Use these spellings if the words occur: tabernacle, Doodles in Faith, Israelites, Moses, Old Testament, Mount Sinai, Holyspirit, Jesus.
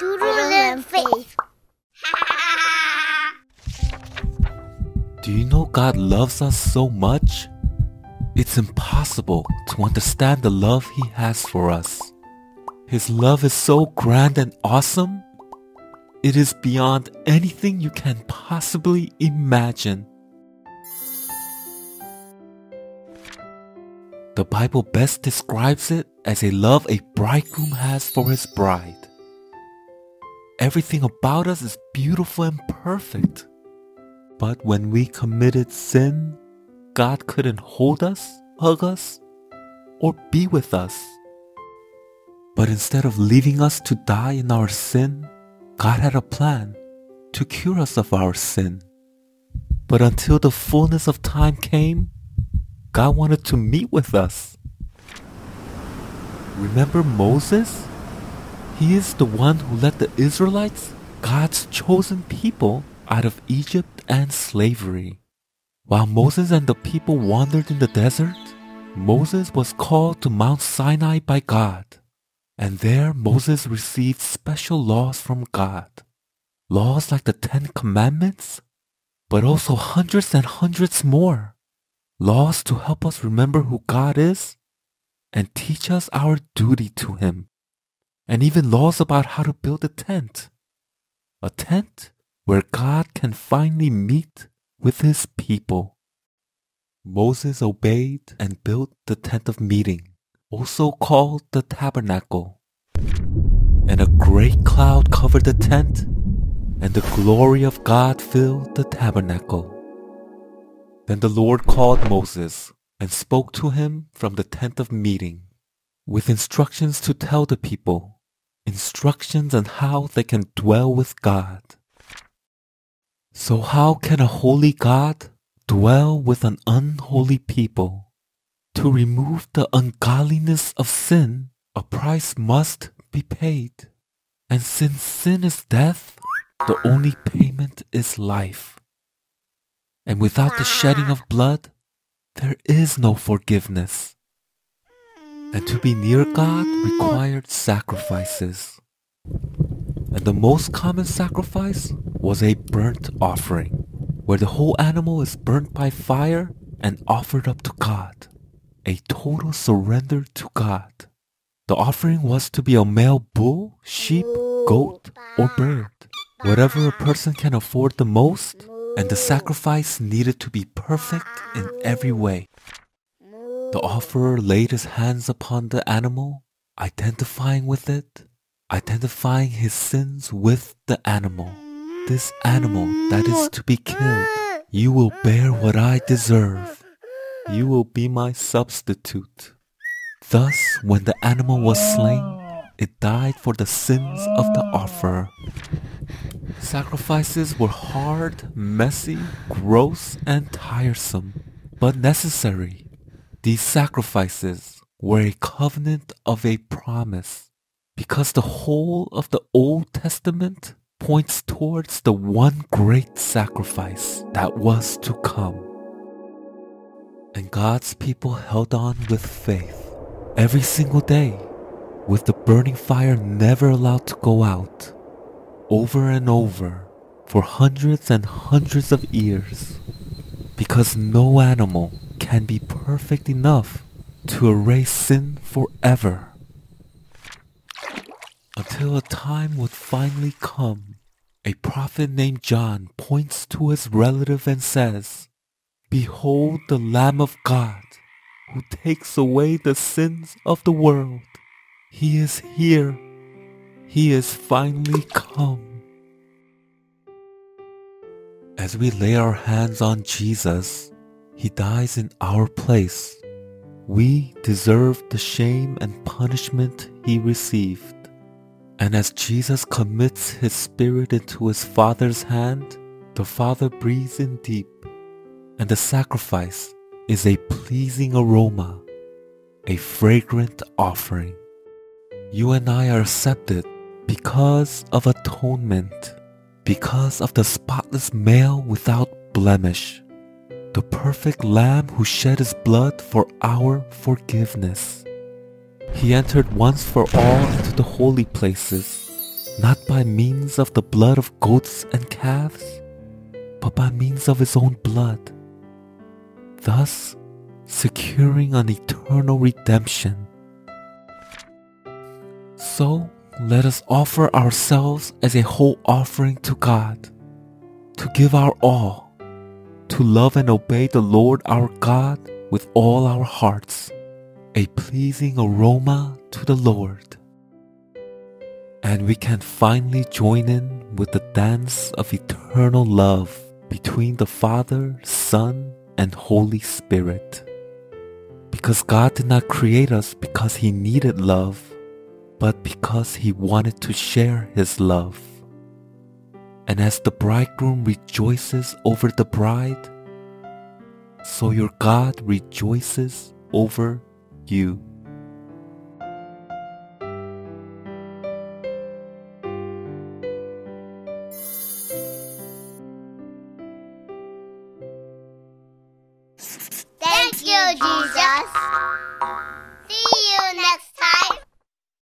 Doodles in Faith. Do you know God loves us so much? It's impossible to understand the love He has for us. His love is so grand and awesome. It is beyond anything you can possibly imagine. The Bible best describes it as a love a bridegroom has for his bride. Everything about us is beautiful and perfect. But when we committed sin, God couldn't hold us, hug us, or be with us. But instead of leaving us to die in our sin, God had a plan to cure us of our sin. But until the fullness of time came, God wanted to meet with us. Remember Moses? He is the one who led the Israelites, God's chosen people, out of Egypt and slavery. While Moses and the people wandered in the desert, Moses was called to Mount Sinai by God. And there Moses received special laws from God. Laws like the 10 Commandments, but also hundreds and hundreds more. Laws to help us remember who God is and teach us our duty to Him. And even laws about how to build a tent. A tent where God can finally meet with His people. Moses obeyed and built the tent of meeting, also called the tabernacle. And a great cloud covered the tent, and the glory of God filled the tabernacle. Then the Lord called Moses and spoke to him from the tent of meeting with instructions to tell the people, instructions on how they can dwell with God. So how can a holy God dwell with an unholy people? To remove the ungodliness of sin, a price must be paid. And since sin is death, the only payment is life. And without the shedding of blood, there is no forgiveness. And to be near God required sacrifices. And the most common sacrifice was a burnt offering, where the whole animal is burnt by fire and offered up to God. A total surrender to God. The offering was to be a male bull, sheep, goat, or bird. Whatever a person can afford the most. And the sacrifice needed to be perfect in every way. The offerer laid his hands upon the animal, identifying with it, identifying his sins with the animal. This animal that is to be killed, you will bear what I deserve. You will be my substitute. Thus, when the animal was slain, it died for the sins of the offerer. Sacrifices were hard, messy, gross, and tiresome, but necessary. These sacrifices were a covenant of a promise, because the whole of the Old Testament points towards the one great sacrifice that was to come. And God's people held on with faith every single day, with the burning fire never allowed to go out, over and over, for hundreds and hundreds of years, because no animal can be perfect enough to erase sin forever, until a time would finally come. A prophet named John points to his relative and says, "Behold the Lamb of God, who takes away the sins of the world. He is here. He is finally come." As we lay our hands on Jesus, He dies in our place. We deserve the shame and punishment He received. And as Jesus commits His Spirit into His Father's hand, the Father breathes in deep, and the sacrifice is a pleasing aroma, a fragrant offering. You and I are accepted because of atonement, because of the spotless male without blemish, the perfect Lamb who shed His blood for our forgiveness. He entered once for all into the holy places, not by means of the blood of goats and calves, but by means of his own blood, thus securing an eternal redemption. So let us offer ourselves as a whole offering to God, to give our all, to love and obey the Lord our God with all our hearts, a pleasing aroma to the Lord. And we can finally join in with the dance of eternal love between the Father, Son, and Holy Spirit. Because God did not create us because He needed love, but because He wanted to share His love. And as the bridegroom rejoices over the bride, so your God rejoices over you. Thank you, Jesus.